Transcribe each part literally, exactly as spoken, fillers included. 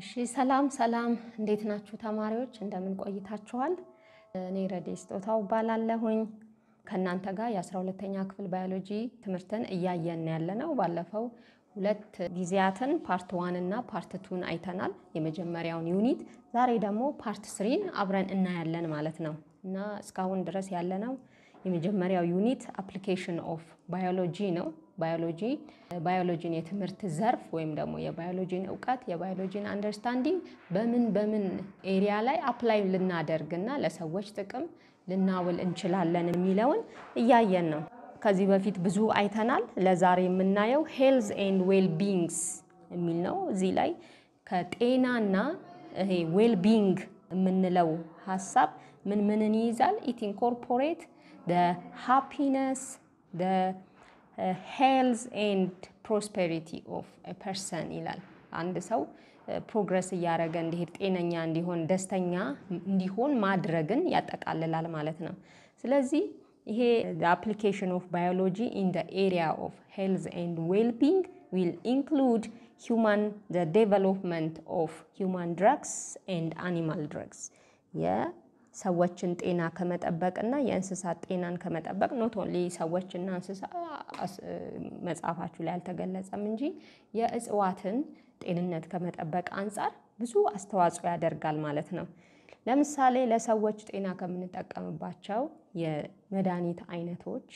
እሺ ሰላም ሰላም እንዴት ናችሁ ተማሪዎች እንደምን ቆይታችኋል እኔ ረዲስ ጦታው ባላለሁኝ ከናንተ ጋር የ12ኛ ክፍል ባዮሎጂ ትምህርትን እያየን ያለነው ባለፈው ሁለት ጊዜያትን ፓርት አንድ እና ፓርት ሁለት ን አይተናል የመጀመሪያውን ዩኒት ዛሬ ደግሞ ፓርት ሶስት ን አብረን እናያለን ማለት ነው እና እስካሁን ድረስ ያለነው የመጀመሪያው ዩኒት አፕሊኬሽን ኦፍ ባዮሎጂ ነው ባዮሎጂ ባዮሎጂን የትምህርት ዘርፍ ወይም ደግሞ የባዮሎጂን ዕውቀት የባዮሎጂን አንደርስታንዲንግ በምን በምን ኤሪያ ላይ አፕላይ ልናደርግና ለሰዎች ጥቅም ልናውል እንችላለን የሚለውን እያየን ነው ከዚህ በፊት ብዙ አይተናል ለዛሬ የምናየው ሄልዝ ኤንድ ዌል ቢንግስ የሚል ነው እዚህ ላይ ከጤናና ይሄ ዌል ቢንግ የምንለው ሐሳብ ምን ምንን ይይዛል ኢት ኢንኮርፖሬት the happiness the Uh, health and prosperity of a person ይላል አንድ ሰው ፕሮግረስ ያያረገ እንዲሄድ ጤነኛ እንዲሆን ደስተኛ እንዲሆን ማድረግን ያጠቃልላል ማለት ነው ስለዚህ ይሄ the application of biology in the area of health and well-being will include human the development of human drugs and animal drugs yeah ሰዎችን ጤና ከመጠበቅና የእንስሳት ጤናን ከመጠበቅ not only ሰዎችና እንስሳ መጻፋቹ ላይ አልተገለጸም እንጂ የእጽዋትን ጤንነት ከመጠበቅ አንፃር ብዙ አስተዋጽኦ ያደርጋል ማለት ነው ለምሳሌ ለሰዎች ጤና ከምንጠቀምባቸው የመድኃኒት አይነቶች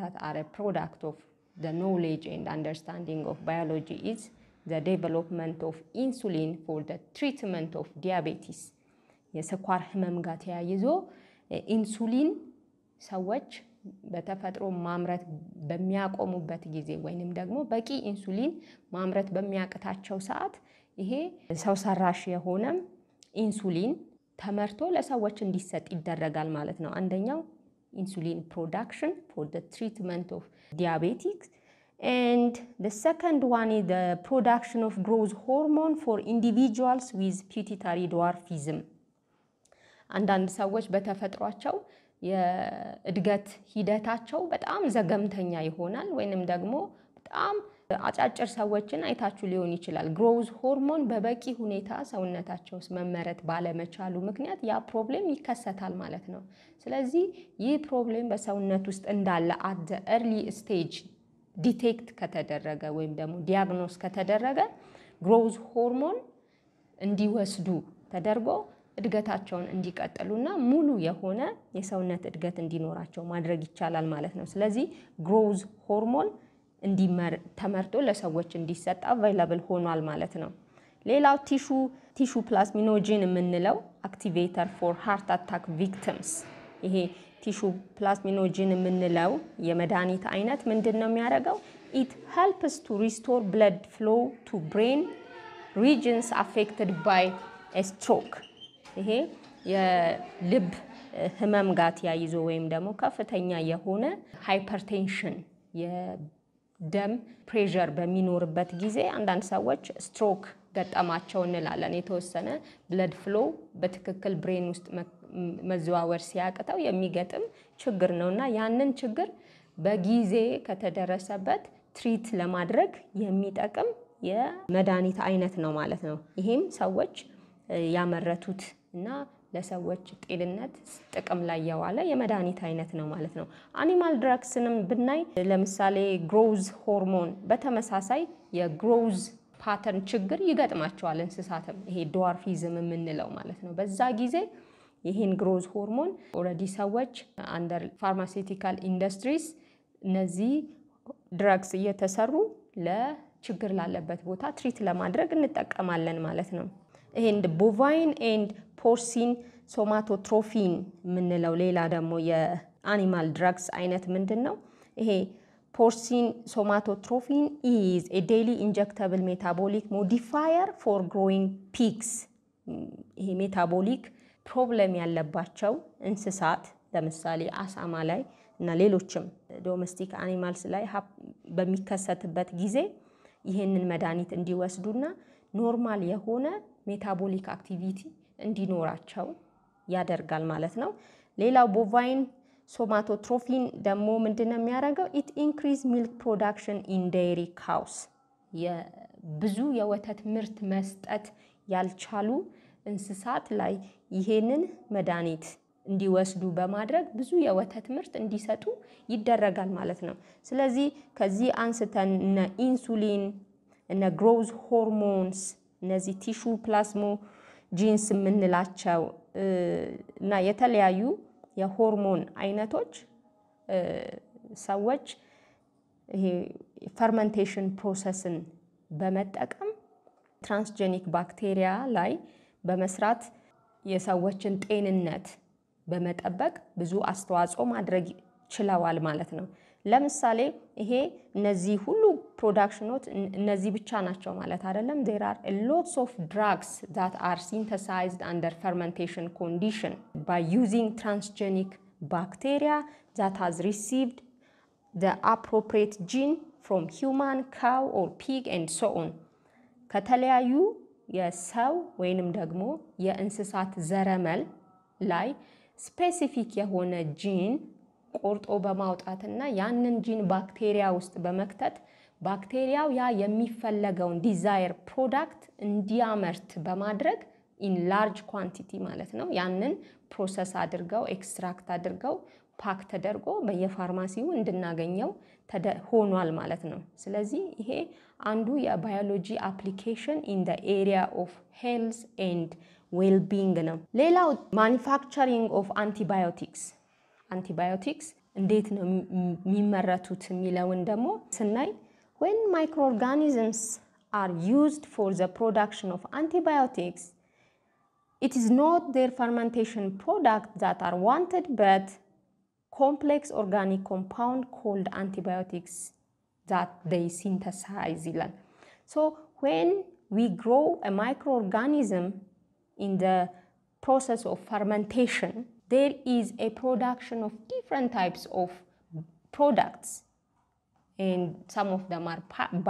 that are a product of the knowledge and understanding of biology is the development of insulin for the treatment of diabetes የስኳር ህመም ጋር ተያይዞ ኢንሱሊን ሰዎች በተፈጥሮ ማምረት በሚያቆሙበት ጊዜ ወይንም ደግሞ በቂ ኢንሱሊን ማምረት በሚያቀታቸው ሰዓት ይሄ ሰው ሰራሽ የሆነ ኢንሱሊን ተመርቶ ለሰዎች እንዲሰጥ ይደረጋል ማለት ነው አንደኛው ኢንሱሊን ፕሮዳክሽን for the treatment of diabetics and the second one is the production of growth hormone for individuals with pituitary dwarfism አንዳንድ ሰዎች በተፈጥሯቸው የእድገት ሂደታቸው በጣም ዘገምተኛ ይሆናል ወይንም ደግሞ በጣም አጫጭር ሰዎችን አይታችሁ ሊሆን ይችላል ግሮዝ ሆርሞን በበቂ ሁኔታ ሰውነታቸው ውስጥ መመረት ባለመቻሉ ምክንያት ያ ፕሮብሌም ይከሰታል ማለት ነው ስለዚህ ይህ ፕሮብሌም በሰውነት ውስጥ እንዳለ at the early stage detect ከተደረገ ወይንም ደግሞ diagnose ከተደረገ ግሮዝ ሆርሞን እንዲወስዱ ተደርጎ እድገታቸውን እንዲቀጥሉና ሙሉ የሆነ የሰውነት እድገት እንዲኖራቸው ማድረግ ይቻላል ማለት ነው ስለዚህ ግሮዝ ሆርሞን እንዲመር ተመርጦ ለሰዎች እንዲሰጥ available ሆኗል ማለት ነው ሌላው ቲሹ ቲሹ ፕላዝሚኖጂን የምንለው አክቲቬተር for heart attack victims ይሄ ቲሹ ፕላዝሚኖጂን የምንለው የመድኃኒት አይነት ምንድነው የሚያደርገው it helps to restore blood flow to brain regions affected by a stroke ይሄ የልብ ህመም ጋር ያይዞ ወይም ደግሞ ከፍተኛ የሆነ ሃይፐርቴንሽን የደም ፕሬሸር በሚኖርበት ጊዜ አንዳንድ ሰዎች ስትሮክ ገጠማቸው እንላለን የተወሰነ ብለድ ፍሎ በትክክል ብሬን ውስጥ መዘዋወር ሲያቀተው የሚገጥም ችግር ነውና ያንን ችግር በጊዜ ከተደረሰበት ትሪት ለማድረግ የሚጠቅም የመድኃኒት አይነት ነው ማለት ነው ይሄም ሰዎች ያመረቱት እና ለሰዎች ጤንነት ጥቅም ላይ ያዋለ የመድኃኒት አይነት ነው ማለት ነው አኒማል ድራክስንም ብናይ ለምሳሌ ግሮዝ ሆርሞን በተመሳሳይ የግሮዝ ፓተርን ችግር ይገጥማቸዋል እንስሳትም ይሄ ዶርፊዝም የምንለው ማለት ነው በዛ ጊዜ ይሄን ግሮዝ ሆርሞን ኦሬዲ ሰዎች አንደር ፋርማሲቲካል ኢንዱስትሪስ እነዚህ ድራክስ እየተሰሩ ለችግር ላለበት ቦታ ትሪት ለማድረግ እንጠቀማለን ማለት ነው and bovine and porcine somatotrophin ምንለው ሌላ ደግሞ የአኒማል ድራክስ አይነት ምንድነው ይሄ porcine somatotrophin is a daily injectable metabolic modifier for growing pigs ይሄ metabolic problem ያለባቸው እንስሳት ለምሳሌ አሳማ ላይ እና ሌሎችም domestic animals ላይ በሚከሰትበት ጊዜ ይሄንን መድኃኒት እንዲወስዱና ኖርማል የሆነ metabolic activity እንዲኖራቸው ያደርጋል ማለት ነው ሌላው bovine somatotrophin ደግሞ ምንድነው የሚያደርገው it increase milk production in dairy cows የብዙ የወተት ምርት መስጠት ያልቻሉ እንስሳት ላይ ይሄንን መዳኒት እንዲወስዱ በማድረግ ብዙ የወተት ምርት እንዲሰጡ ይደረጋል ማለት ነው። ስለዚህ ከዚህ አንስተን እና ኢንሱሊን እና ግሮዝ ሆርሞንስ እነዚህ ቲሹ ፕላስሞ ጂንስ ምንላቸው እና የተለያዩ የሆርሞን አይነቶች ሰዎች ይሄ ፈርመንቴሽን ፕሮሰስን በመጠቀም ትራንስጀኒክ ባክቴሪያ ላይ በመስራት የሰዎችን ጤንነት በመጠበቅ ብዙ አስተዋጽኦ ማድረግ ይችላል ማለት ነው። ለምሳሌ ይሄ እነዚህ ሁሉ ፕሮዳክሽኖች እነዚህ ብቻ ናቸው ማለት አይደለም። there are a lots of drugs that are synthesized under fermentation condition by using transgenic bacteria that has received the appropriate gene from human, cow or pig and so on. ከተለያዩ የሰው ወይንም ደግሞ የእንስሳት ዘረመል ላይ ስፔሲፊክ የሆነ ጂን ቆርጦ በማውጣትና ያንን ጂን ባክቴሪያ ውስጥ በመክተት ባክቴሪያው ያ የሚፈልገውን ዲዛየር ፕሮዳክት እንዲያመርት በማድረግ in large quantity ማለት ነው ያንን ፕሮሰስ አድርገው ኤክስትራክት አድርገው ፓክ ተደርጎ በየፋርማሲው እንድናገኘው ሆኗል ማለት ነው። ስለዚህ ይሄ አንዱ የባዮሎጂ አፕሊኬሽን in the area of health and well-being ነው። ሌላው manufacturing of antibiotics antibiotics እንዴት ነው የሚመረቱት የሚለውን ደግሞ ስናይ when microorganisms are used for the production of antibiotics it is not their fermentation product that are wanted but complex organic compound called antibiotics that they synthesize. So when we grow a microorganism in the process of fermentation, there is a production of different types of products, and some of them are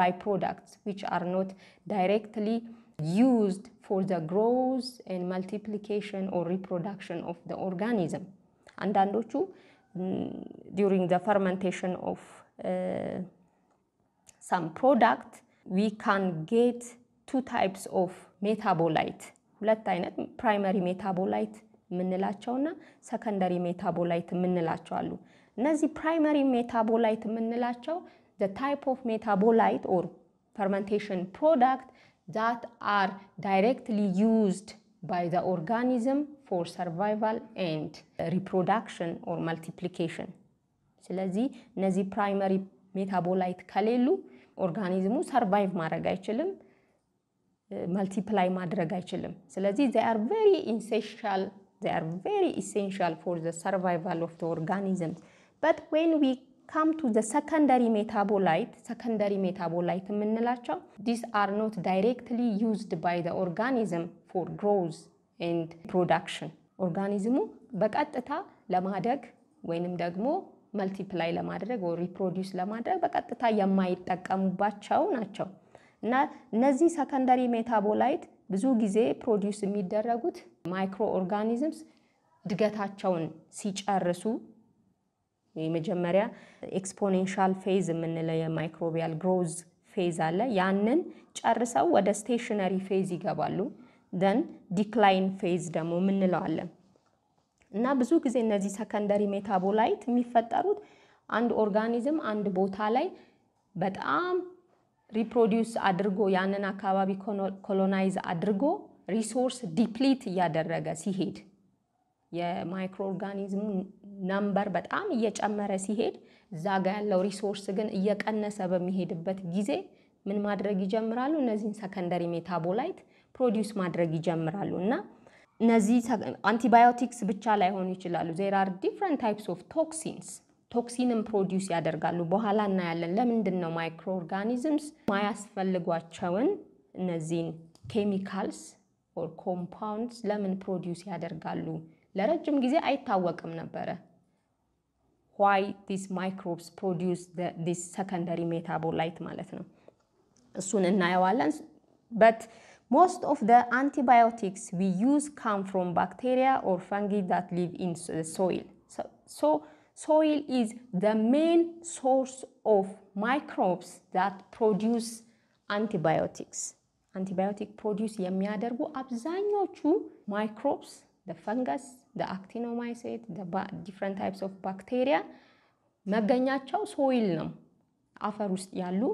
byproducts which are not directly used for the growth and multiplication or reproduction of the organism. And andandochu during the fermentation of uh, some product, we can get two types of metabolite. ሁለት አይነት primary metabolite ምንላቸውና secondary metabolite ምንላቸው አሉ። እነዚህ primary metabolite ምንላቸው the type of metabolite or fermentation product that are directly used by the organism for survival and reproduction or multiplication. ስለዚህ እነዚህ primary metabolite ከሌሉ ኦርጋኒዝሙ survive ማድረግ አይችልም multiply ማድረግ አይችልም። ስለዚህ they are very essential they are very essential for the survival of the organisms. But when we come to the secondary metabolite secondary metabolite ምንላቸው these are not directly used by the organism for growth and production. ኦርጋኒዝሙ በቀጥታ ለማደግ ወይንም ደግሞ multiply ለማድረግ or reproduce ለማድረግ በቀጥታ የማይጠቀሙባቸው ናቸው። እና እነዚህ secondary metabolite ብዙ ጊዜ produce የሚደረጉት microorganisms ድገታቸውን ሲጨርሱ የመጀመሪያ exponential phase የምንለው የmicrobial growth phase አለ። ያንን ጨርሰው ወደ stationary phase ይገባሉ። then decline phase ደግሞ ምንለው አለ። እና ብዙ ጊዜ እነዚህ secondary metabolite የሚፈጠሩት አንድ ኦርጋኒዝም አንድ ቦታ ላይ በጣም reproduce አድርጎ ያንን አካባቢ colonize አድርጎ resource deplete ያደረገ ሲሄድ የማይክሮኦርጋኒዝሙ number በጣም እየጨመረ ሲሄድ እዛ ጋር ያለው resource ግን እየቀነሰ በሚሄድበት ጊዜ ምን ማድረግ ይጀምራሉ? እነዚህ secondary metabolite ፕሮዲዩስ ማድረግ ይጀምራሉና እነዚህ አንቲባዮቲክስ ብቻ ላይ ሆኑ ይችላሉ። there are different types of toxins ቶክሲንም ፕሮዲዩስ ያደርጋሉ። በኋላ እና ያለን ለምንድነው ማይክሮኦርጋኒዝምስ ማያስፈልጓቸውን እነዚህን ኬሚካልስ or compounds ለምን ፕሮዲዩስ ያደርጋሉ ለረጅም ጊዜ አይታወቅም ነበር። why these microbes produce the, this secondary metabolite ማለት ነው እሱን እናያለን። but most of the antibiotics we use come from bacteria or fungi that live in the soil. So, so soil is the main source of microbes that produce antibiotics. antibiotic produce yemiyadergu abzanyochu microbes, the fungus, the actinomycete, the different types of bacteria magagnyachaw soil no afar ust yallu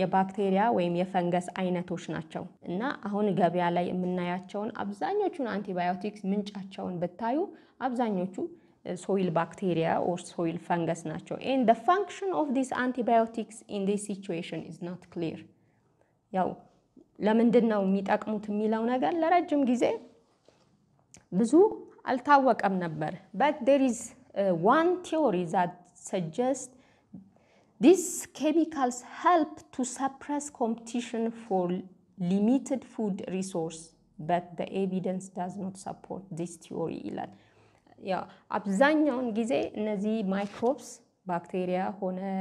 የባክቴሪያ ወይም የፈንገስ አይነቶች ናቸው እና አሁን ገበያ ላይ የምናያቸውን አብዛኞቹን አንቲባዮቲክስ ምንጫቸውን በታዩ አብዛኞቹ soil bacteria or soil fungus ናቸው and the function of these antibiotics in this situation is not clear ያው ለምንድነው የሚጠቅሙት የሚለው ነገር ለረጅም ጊዜ ብዙ አልታወቀም ነበር but there is uh, one theory that suggests these chemicals help to suppress competition for limited food resource, but the evidence does not support this theory. Ilan, yeah, abzanyon gize nazi microbes, bacteria, hone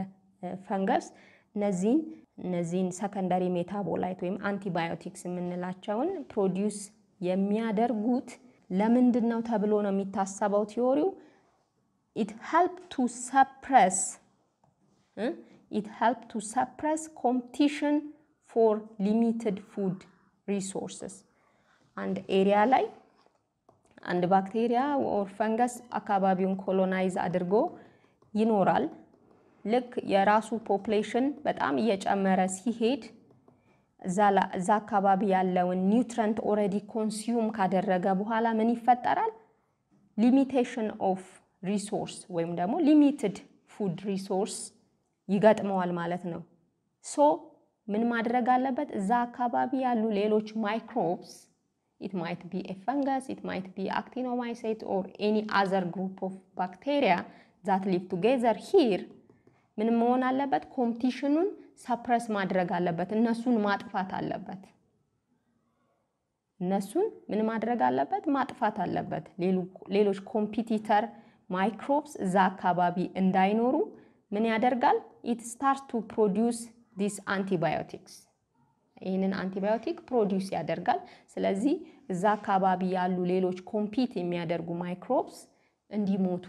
fungus, nazin nazin secondary metabolite wim antibiotics menelachon produce yemiyadergut lemindinnaw tablo no mitasabaw theory. It help to suppress. Hmm? It helped to suppress competition for limited food resources. And area like and bacteria or fungus akababiun colonize adergo yinoral. Look, yarasu population, but am yechammeras he hate zala zakababi yallaw nutrient already consume kaderrega buhala manifattaral limitation of resource wem demo limited food resource. ይጋጥመዋል ማለት ነው ሶ ምን ማድረግ አለበት እዛ አካባቢ ያሉ ሌሎች ማይክሮብስ it might be a fungus it might be actinomycete or any other group of bacteria that live together here ምን መሆን አለበት ኮምፒቲሽኑን suppress ማድረግ አለበት እነሱን ማጥፋት አለበት እነሱን ምን ማድረግ አለበት ማጥፋት አለበት ሌሎች ኮምፒቲተር ማይክሮብስ እዛ አካባቢ እንዳይኖሩ ምን ያደርጋል it starts to produce these antibiotics ይሄንን አንቲባዮቲክ ፕሮዲዩስ ያደርጋል ስለዚህ እዛ አካባቢ ያሉ ሌሎች ኮምፒት የሚያደርጉ ማይክሮብስ እንዲሞቱ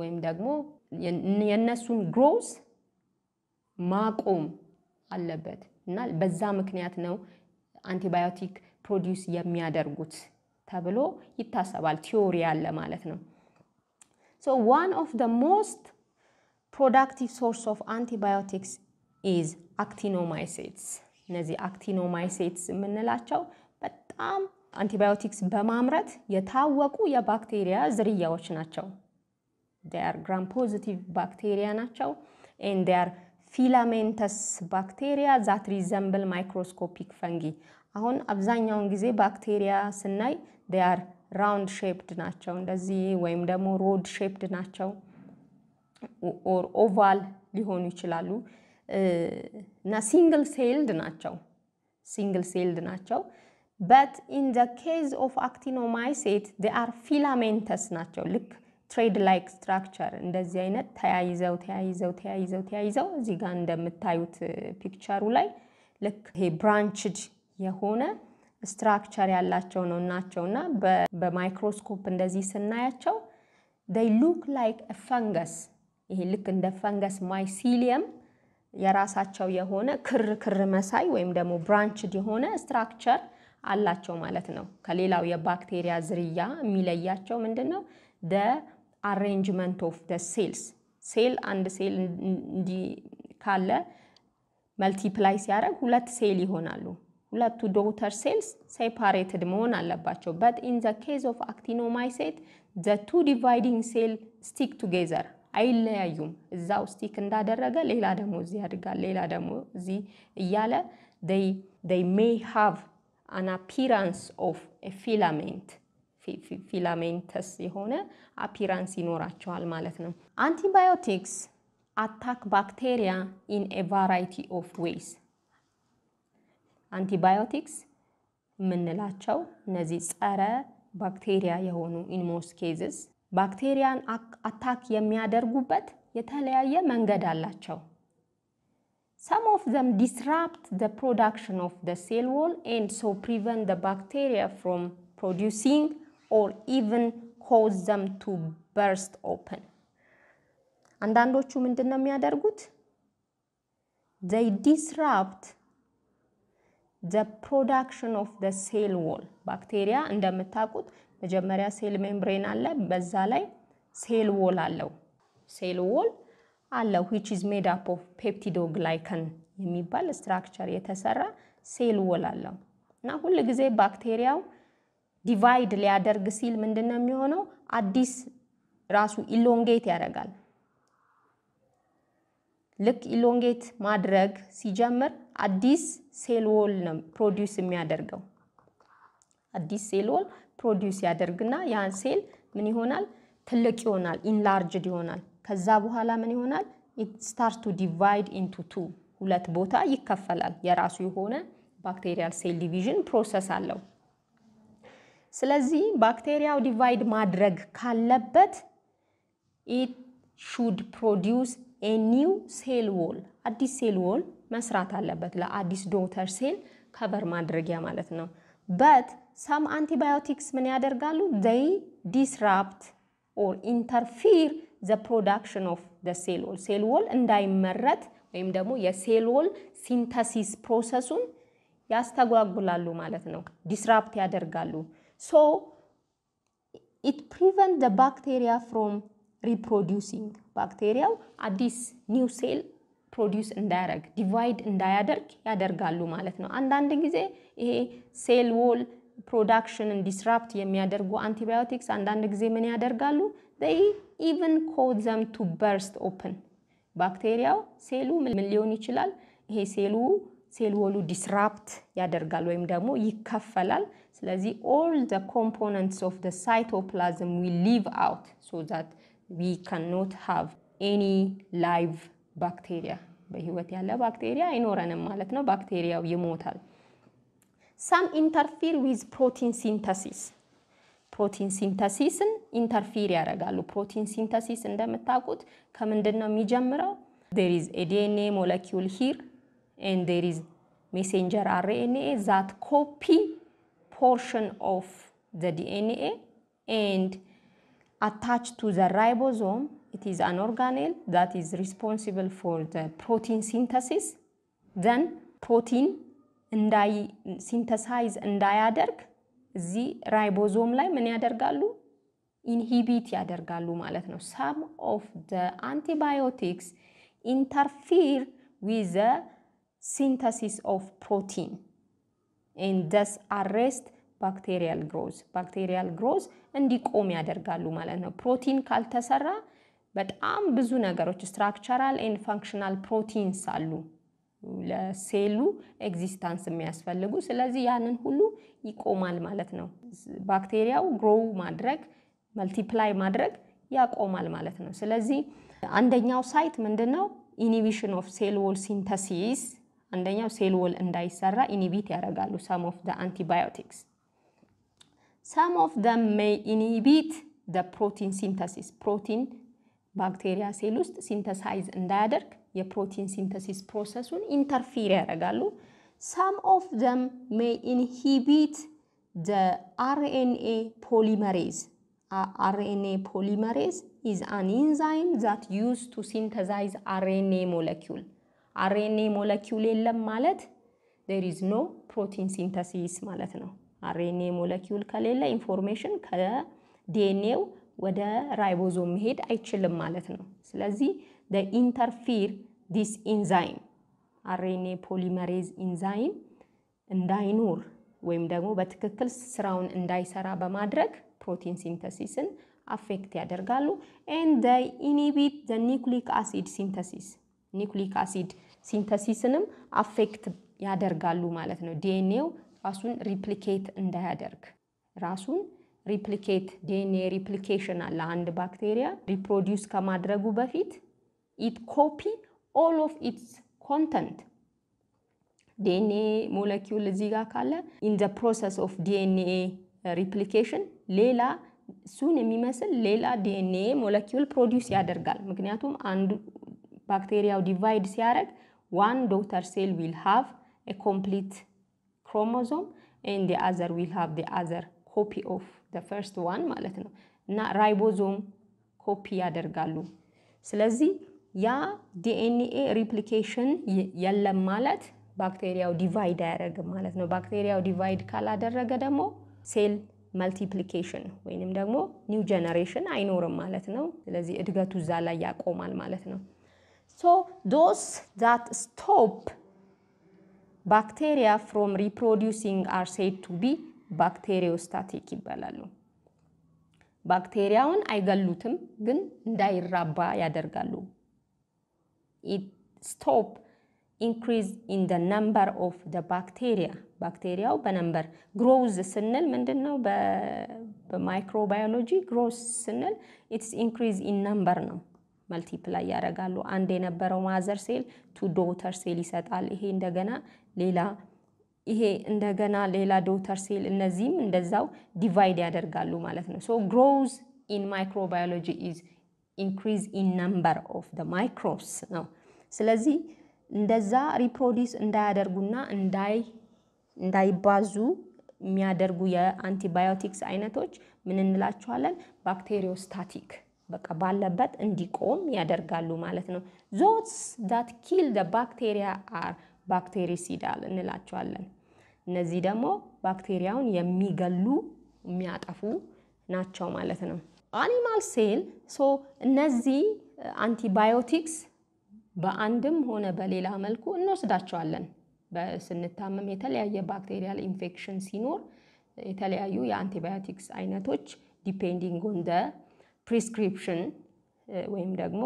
ወይም ደግሞ የነሱን ግሮዝ ማቆም አለበት እና በዛ ምክንያት ነው አንቲባዮቲክ ፕሮዲዩስ የሚያደርጉት ተብሎ ይታሰባል ቲዮሪ ያለ ማለት ነው so one of the most productive source of antibiotics is actinomycetes. Nazi actinomycetes menelachaw betam antibiotics bemamrat yetawequ ya bacteria zriyawoch nachaw. They are gram positive bacteria nachaw and they are filamentous bacteria that resemble microscopic fungi. Ahon abzanyawn gize bacteria sinai they are round shaped nachaw ndazi wem demo rod shaped nachaw. Or oval ሊሆኑ ይችላሉ እና single celled ናቸው single celled ናቸው but in the case of actinomycete they are filamentous ናቸው look thread like structure እንደዚህ አይነት ተያይዘው ተያይዘው ተያይዘው ተያይዘው እዚህ ጋር እንደምታዩት ፒክቸሩ ላይ look ይሄ branched የሆነ structure ያላቸው ነው ናቸውና በማይክሮስኮፕ እንደዚህ ስናያቸው they look like a fungus ይሄ ልክ እንደ ፈንገስ ማይሲሊየም የራሳቸው የሆነ ክር ክር መሳይ ወይም ደግሞ ብራንችድ የሆነ ስትራክቸር አላቸው ማለት ነው ከሌላው የባክቴሪያ ዝርያ የሚለያቸው ምንድነው the arrangement of the cells cell and cell እንዲ ካለ multiply ሲያደርግ ሁለት ሴል ይሆናሉ ሁለቱ ዶተር ሴልስ ሴፓሬትድ መሆን አለባቸው but in the case of actinomycete the two dividing cell stick together አይለያዩም እዛው ስቲክ እንዳደረገ ሌላ ደሞ እዚ ያድጋል ሌላ ደሞ እዚ ይያለ they they may have an appearance of a filament filamentous የሆነ appearance ይኖራቸዋል ማለት ነው antibiotics attack bacteria in a variety of ways antibiotics ምንላቸው እነዚህ ጸረ ባክቴሪያ የሆኑ in most cases ባክቴሪያን አታክ የሚያደርጉበት የተለያየ መንገድ አላቸው some of them disrupt the production of the cell wall and so prevent the bacteria from producing or even cause them to burst open አንዳንዶቹ ምንድነው የሚያደርጉት they disrupt the production of the cell wall. Bacteria እንደምታቁት መጀመሪያ cell membrane አለ በዛ ላይ cell wall አለው cell wall አለው which is made up of peptidoglycan የሚባል structure የተሰራ cell wall አለው እና ሁሉ ጊዜ ባክቴሪያው divide ሊያደርግ ሲል ምንድነው የሚሆነው አዲስ ራሱ elongate ያደርጋል ልክ elongate ማድረግ ሲጀምር አዲስ cell wall ነው produce የሚያደርገው አዲስ cell wall produce ያደርግና ያን cell ምን ይሆናል ትልቅ ይሆናል enlarged ይሆናል ከዛ በኋላ ምን ይሆናል it starts to divide into two ሁለት ቦታ ይከፈላል የራሱ የሆነ bacterial cell division process አለው ስለዚህ ባክቴሪያው divide ማድረግ ካለበት it should produce a new cell wall አዲስ cell wall መስራት አለበት ለአዲስ daughter cell cover ማድረጊያ ማለት ነው but some antibiotics ምን ያደርጋሉ they disrupt or interfere the production of the cell wall cell wall እንዳይመረት ወይም ደግሞ የcell wall synthesis process-ን ያስተጓጉላሉ ማለት ነው disrupt ያደርጋሉ So, it prevents the bacteria from reproducing. Bacteria, this new cell produce indirect, divide indirect, ያደርጋሉ ማለት ነው. አንዳንድ ጊዜ ይሄ cell wall production and disrupt የሚያደርጉ antibiotics አንዳንድ ጊዜ ምን ያደርጋሉ? They even cause them to burst open. Bacteria, cell ምን ሊሆን ይችላል? ይሄ cell cell wall disrupt ያደርጋል ወይም ደግሞ ይከፈላል ስለዚህ all the components of the cytoplasm will leave out so that we cannot have any live bacteria በህይወት ያለ ባክቴሪያ አይኖርንም ማለት ነው ባክቴሪያው ይሞታል some interfere with protein synthesis protein synthesis-ን interfere ያደርጋሉ protein synthesis እንደምታውቁት ከምንድነው የሚጀምረው there is a D N A molecule here And there is messenger R N A that copy portion of the D N A and attached to the ribosome. It is an organelle that is responsible for the protein synthesis. Then protein synthesize እንዳያደርግ the ribosome ላይ ምን ያደርጋሉ? Inhibit ያደርጋሉ ማለት ነው. Some of the antibiotics interfere with the synthesis of protein and thus arrest bacterial growth bacterial growth እንዲቆም ያደርጋሉ ማለት ነው ፕሮቲን ካልተሰራ በጣም ብዙ ነገሮች structural and functional proteins አሉ ለሴሉ ኤግዚስተንስ የሚያስፈልጉ ስለዚህ ያንን ሁሉ ይቆማል ማለት ነው ባክቴሪያው grow ማድረግ multiply ማድረግ ያቆማል ማለት ነው ስለዚህ አንደኛው ሳይት ምንድነው inhibition of cell wall synthesis አንደኛው cell wall እንዳይሰራ inhibit ያደርጋሉ some of the antibiotics some of them may inhibit the protein synthesis protein bacteria cell ውስጥ synthesize እንዳያደርግ የፕሮቲን synthesis process-ን interfere ያደርጋሉ some of them may inhibit the R N A polymerase R N A polymerase is an enzyme that used to synthesize R N A molecule. R N A molecule የለም ማለት there is no protein synthesis ማለት ነው. R N A molecule ከሌለ information ከ D N A ወደ ribosome ሄድ አይችልም ማለት ነው. ስለዚህ they interfere this enzyme R N A polymerase enzyme እንዳይኖር ወይም ደግሞ በትክክል ስራውን እንዳይሰራ በማድረግ protein synthesis-ን affect ያደርጋሉ and they inhibit the nucleic acid synthesis nucleic acid synthesis-ንም affect ያደርጋሉ ማለት ነው D N A ራሱን replicate እንዳያደርግ ራሱን replicate D N A replication አለ አንድ ባክቴሪያ reproduce ከማድረጉ በፊት it copy all of its content D N A molecule እዚህ ጋር ካለ in the process of D N A replication ሌላ ሱን የሚመስል ሌላ D N A molecule produce ያደርጋል ምክንያቱም አንዱ ባክቴሪያው divide ሲያደርግ one daughter cell will have a complete chromosome and the other will have the other copy of the first one ማለት ነው እና ribosome copy ያደርጋሉ ስለዚህ ያ D N A replication የለም ማለት bacteria divide ያደረገ ማለት ነው bacteria divide ካላደረገ ደግሞ cell multiplication ወይንም ደግሞ new generation አይኖርም ማለት ነው ስለዚህ እድገቱ እዛ ላይ ያቆማል ማለት ነው so those that stop bacteria from reproducing are said to be bacteriostatic ይባላሉ ባክቴሪያውን አይገሉትም ግን እንዳይራባ ያደርጋሉ it stop increase in the number of the bacteria ባክቴሪያው በነምበር grows ስንል ምንድነው በማይክሮባዮሎጂ grows ስንል it's increase in number ነው multiply ያደርጋሉ አንድ የነበረው ማዘር ሴል to daughter ሴል ይሰጣል ይሄ እንደገና ሌላ ይሄ እንደገና ሌላ ዶተር ሴል እነዚህም እንደዛው ዲቫይድ ያደርጋሉ ማለት ነው so grows in microbiology is increase in number of the microbes ነው ስለዚህ እንደዛ reproduce እንዳያደርጉና እንዳይ እንዳይባዙ የሚያደርጉ የአንቲባዮቲክስ አይነቶች ምን እንላቸዋለን ባክቴሪዮስታቲክ በቃ ባለበት እንዲቆም ያደርጋሉ ማለት ነው those that kill the bacteria are ባክቴሪሲዳል እንላቸዋለን እነዚህ ደግሞ ባክቴሪያውን የሚገሉ የሚያጠፉ ናቸው ማለት ነው አኒማል ሴል ሶ እነዚህ አንቲባዮቲክስ በአንድም ሆነ በሌላ መልኩ እንወስዳቸዋለን በስንታመም የተለያየ ባክቴሪያል ኢንፌክሽን ሲኖር የተለያዩ የአንቲባዮቲክስ አይነቶች depending on the prescription ወይም ደግሞ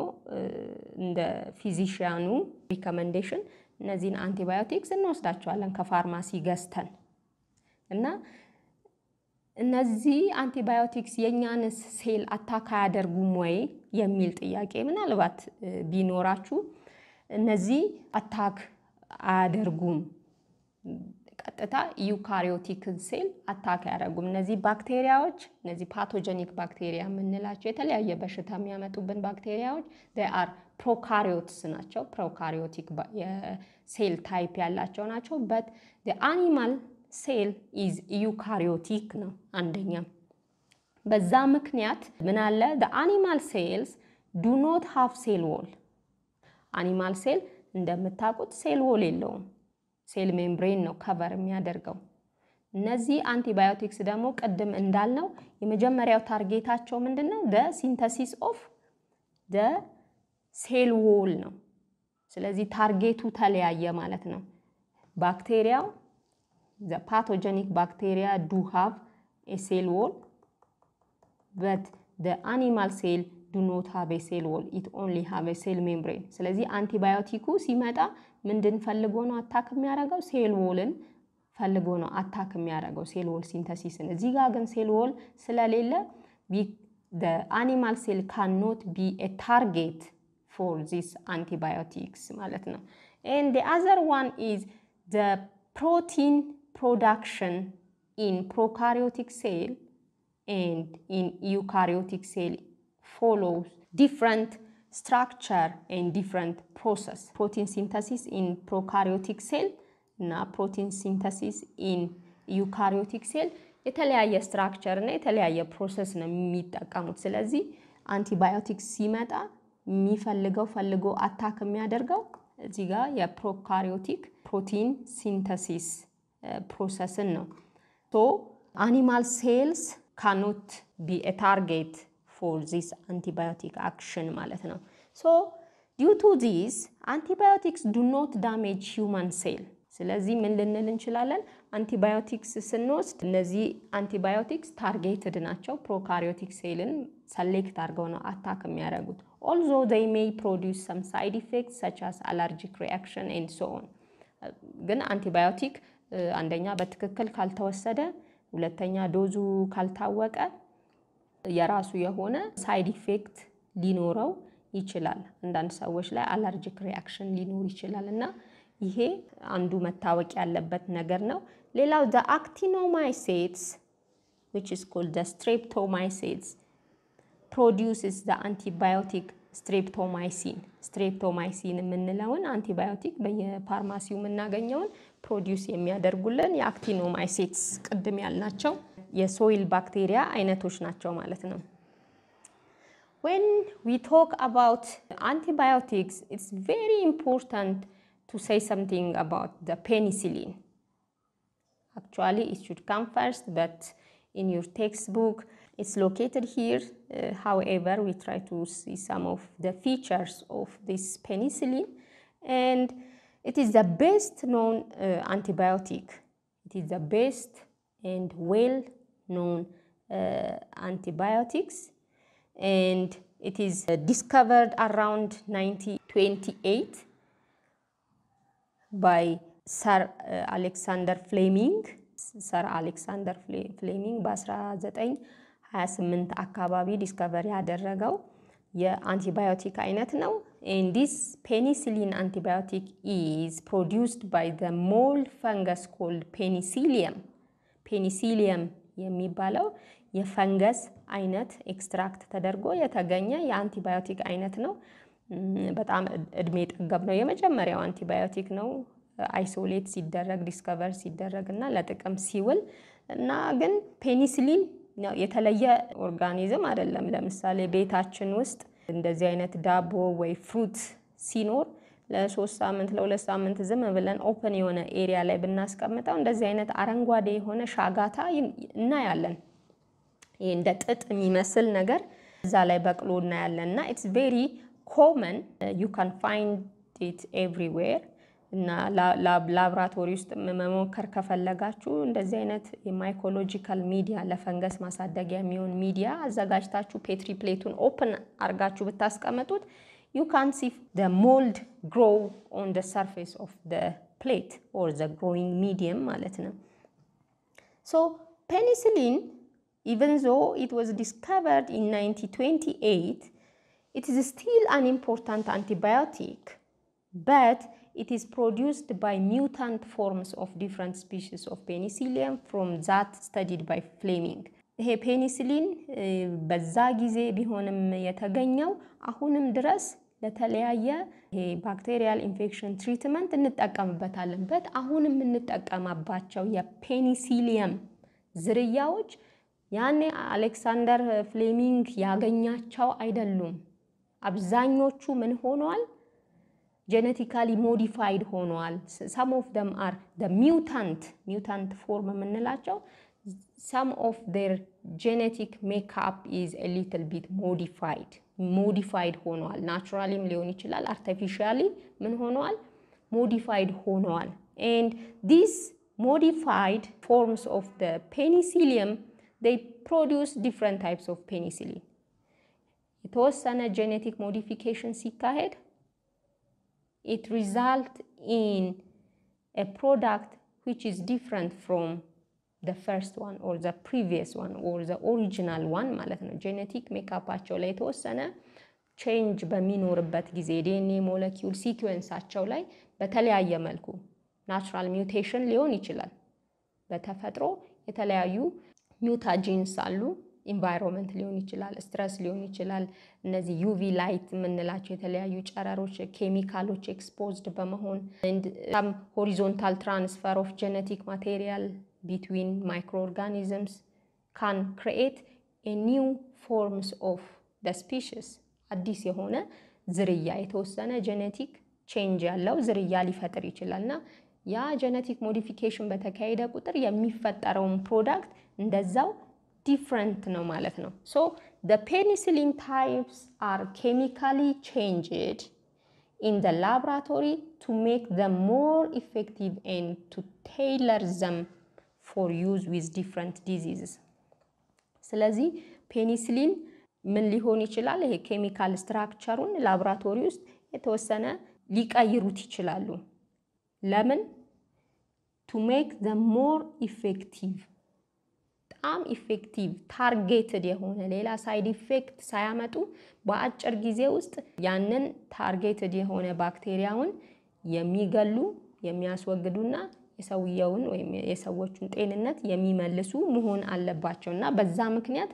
እንደ ፊዚሺያኑ recommendation እነዚህን አንቲባዮቲክስ እንወስዳቸዋለን ከፋርማሲ ገዝተን እና እነዚህ አንቲባዮቲክስ የኛን ሴል አታካ ያደርጉም ወይ የሚል ጥያቄ ምናልባት ቢኖራችሁ እነዚህ አታክ አያደርጉም ቀጥታ ዩካሪዮቲክን ሴል አታካ ያደርጉም እነዚህ ባክቴሪያዎች እነዚህ ፓቶጀኒክ ባክቴሪያ ምንላቸው የተለያየ በሽታ የሚያመጡብን ባክቴሪያዎች they are prokaryotes ናቸው prokaryotic cell type ያላቸው ናቸው but the animal cell is eukaryotic ነው አንደኛ በዛ ምክንያት ምን አለ the animal cells do not have cell wall animal cell እንደምታውቁት cell wall የለውም cell membrane ነው cover የሚያደርገው እነዚህ አንቲባዮቲክስ ደግሞ ቀደም እንዳልነው የመጀመሪያው ታርጌታቸው ምንድነው the synthesis of the ሴል ዎል ነው ስለዚህ ታርጌቱ ተለያየ ማለት ነው ባክቴሪያ the pathogenic bacteria do have a cell wall but the animal cell do not have a cell wall it only have a cell membrane ስለዚህ አንቲባዮቲኩ ሲመጣ ምንድን ፈልጎ ነው አታክ የሚያደርገው ሴል ዎልን ፈልጎ ነው አታክ የሚያደርገው ሴል ዎል ሲንተሲስን እዚህ ጋር ግን ሴል ዎል ስለሌለ the animal cell cannot be a target for these antibiotics ማለት ነው and the other one is the protein production in prokaryotic cell and in eukaryotic cell follows different structure and different process protein synthesis in prokaryotic cell na protein synthesis in eukaryotic cell የተለያየ structure እና የተለያየ process ነው የሚጠቀሙት ስለዚህ antibiotics ሲመጣ የሚፈልገው ፈልጎ አታክ የሚያደርገው እዚህ ጋር የፕሮካሪዮቲክ ፕሮቲን ሲንተሲስ ፕሮሰስን ነው so animal cells cannot be a target for this antibiotic action ማለት ነው so due to this antibiotics do not damage human cell ስለዚህ ምን ልንል እንችላለን አንቲባዮቲክስ ስንወስድ እነዚህ አንቲባዮቲክስ ታርጌትድ ናቸው ፕሮካሪዮቲክ ሴልን ሰሌክት አድርገው ነው አታክ የሚያደርጉት although they may produce some side effects such as allergic reaction and so on ግን አንቲባዮቲክ አንደኛ በትክክል ካልተወሰደ ሁለተኛ ዶዙ ካልታወቀ የራሱ የሆነ ሳይድ ኢፌክት ሊኖረው ይችላል አንዳንድ ሰዎች ላይ አለርጂክ ሪአክሽን ሊኖር ይችላልና ይሄ አንዱ መታወቅ ያለበት ነገር ነው ሌላው the actinomycetes which is called the streptomycetes produces the antibiotic streptomycin streptomycin የምንለውን አንቲባዮቲክ በየፋርማሲው የምናገኘውን ፕሮዲዩስ የሚያደርጉልን የአክቲኖማይሴትስ ቅድም ያልናቸው የሶይል ባክቴሪያ አይነቶች ናቸው ማለት ነው when we talk about antibiotics it's very important to say something about the penicillin. Actually, it should come first, but in your textbook, it's located here. Uh, however, we try to see some of the features of this penicillin, and it is the best known uh, antibiotic. It is the best and well-known uh, antibiotics, and it is uh, discovered around nineteen twenty-eight by Sir uh, Alexander Fleming. Sir Alexander Fle Fleming በ1928 አካባቢ ዲስከቨሪ ያደረገው የአንቲባዮቲክ አይነት ነው. And this penicillin antibiotic is produced by the mold fungus called penicillium. Penicillium የሚባለው የፈንገስ አይነት ኤክስትራክት ተደርጎ የተገኘ የአንቲባዮቲክ አይነት ነው. በጣም እድሜ ጠገብ ነው. የመጀመሪያው አንቲባዮቲክ ነው. Isolate ሲደረግ ዲስከቨር ሲደረግና ለጥቅም ሲውል እና ግን ፔኒሲሊን የተለየ ኦርጋኒዝም አይደለም. ለምሳሌ ቤታችን ውስጥ እንደዚህ አይነት ዳቦ ወይ ፍሩት ሲኖር ለ3 ሳምንት ለ2 ሳምንት ዝም ብለን ኦፕን የሆነ ኤሪያ ላይ ብናስቀምጣው እንደዚህ አይነት አረንጓዴ የሆነ ሻጋታ እና ያለን ይሄ እንደ ጥጥ የሚመስል ነገር እዛ ላይ በቅሎ እና ያለና it's very common. uh, you can find it everywhere. እና ላብራቶሪ ውስጥ መሞከር ከፈለጋችሁ እንደዚህ አይነት የማይኮሎጂካል ሚዲያ ለፈንገስ ማሳደጊያ የሚሆን ሚዲያ አዘጋጅታችሁ ፔትሪ ፕሌቱን ኦፕን አርጋችሁ ብታስቀምጡት you can see the mold grow on the surface of the plate or the growing medium ማለት ነው. So penicillin, even though it was discovered in nineteen twenty-eight, it is still an important antibiotic, but it is produced by mutant forms of different species of penicillium from that studied by Fleming. ይሄ ፔኒሲሊን በዛ ጊዜ ቢሆንም የተገኘው አሁንም ድረስ ለተለያየ ይሄ ባክቴሪያል ኢንፌክሽን ትሪትመንት እንጠቀምበታለን. በት አሁንም እንጠቀማባቸው የፔኒሲሊየም ዝርያዎች ያኔ አሌክሳንደር ፍሌሚንግ ያገኛቸው አይደሉም. አብዛኞቹ ምን ሆነዋል? Genetically modified ሆኗል. Some of them are the mutant mutant form የምንላቸው. Some of their genetic makeup is a little bit modified modified ሆኗል. Naturally ሊሆን ይችላል, artificially ምን ሆኗል? Modified ሆኗል. And these modified forms of the penicillium, they produce different types of penicillin. የተወሰነ genetic modification ሲካሄድ it results in a product which is different from the first one or the previous one or the original one ማለት ነው. genetic makeup አቸው ላይ ተወሰነ change በሚኖርበት ጊዜ ዲ ኤን ኤ molecule sequence አቸው ላይ በተለያየ መልኩ natural mutation ሊሆን ይችላል. በተፈጥሮ የተለያዩ mutagens አሉ. environment ሊሆን ይችላል, stress ሊሆን ይችላል, እነዚህ ዩቪ ላይት ምንላቸው የተለያዩ ጨረሮች ኬሚካሎች exposed በመሆን and some horizontal transfer of genetic material between microorganisms can create a new forms of the species. አዲስ የሆነ ዝርያ የተወሰነ genetic change ያለው ዝርያ ሊፈጠር ይችላልና ያ genetic modification በተካሄደ ቁጥር የሚፈጠረው product እንደዛው different ነው ማለት ነው. So the penicillin types are chemically changed in the laboratory to make them more effective and to tailor them for use with different diseases. ስለዚህ penicillin ምን ሊሆን ይችላል? ይሄ chemical structure-ውን ላብራቶሪ ውስጥ የተወሰነ ሊቀይሩት ይችላሉ. ለምን? to make them more effective. am effective targeted የሆነ ሌላ ሳይድ ኢፌክት ሳያመጡ በአጭር ጊዜ ውስጥ ያንን ታርጌትድ የሆነ ባክቴሪያውን የሚገሉ የሚያስወግዱና የሰውየውን ወይም የሰዎችን ጤንነት የሚመልሱ መሆን አለባቸውና በዛ ምክንያት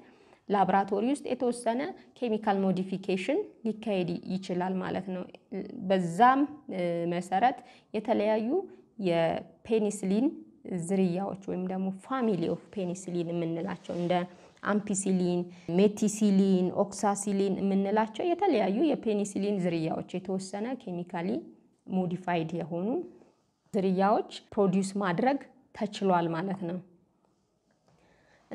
ላብራቶሪ ውስጥ የተወሰነ ኬሚካል ሞዲፊኬሽን ሊካሄድ ይችላል ማለት ነው. በዛም መሰረት የተለያዩ የፔኒሲሊን ዝርያዎች ወይም ደግሞ ፋሚሊ ኦፍ ፔኒሲሊን የምንላቸው እንደ አምፒሲሊን ሜቲሲሊን ኦክሳሲሊን የምንላቸው የተለያዩ የፔኒሲሊን ዝርያዎች የተወሰነ ኬሚካሊ modified የሆኑ ዝርያዎች ፕሮዲዩስ ማድረግ ተችሏል ማለት ነው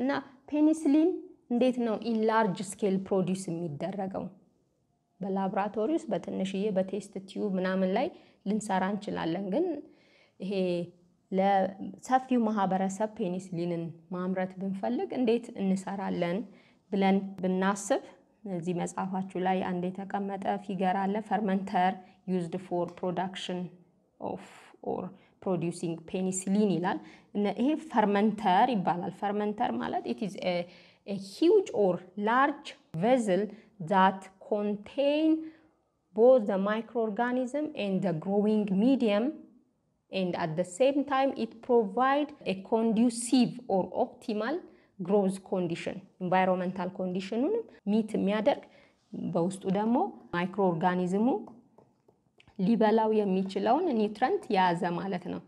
እና ፔኒሲሊን እንዴት ነው ኢን ላርጅ ስኬል ፕሮዲዩስ የሚደረገው በላብራቶሪ ውስጥ በትንሽዬ በቴስት ቲዩብ ምናምን ላይ ልንሰራ እንችላለን ግን ይሄ ለሰፊው ማህበረሰብ ፔኒሲሊንን ማምረት ብንፈልግ እንዴት እንሰራለን ብለን ብናስብ እዚህ መጻፋችሁ ላይ አንዴ ተቀመጠ ፊገር አለ ፈርመንተር used for production of or producing penicillin ይላል እና ይሄ ፈርመንተር ይባላል ፈርመንተር ማለት it is a, a huge or large vessel that contain both the microorganism and the growing medium and at the same time it provide a conducive or optimal growth condition environmental condition meet የሚያደርግ በውስጡ ደግሞ ማይክሮኦርጋኒዝሙ ሊበላው የሚችለውን ኒውትሪንት ያዘ ማለት ነው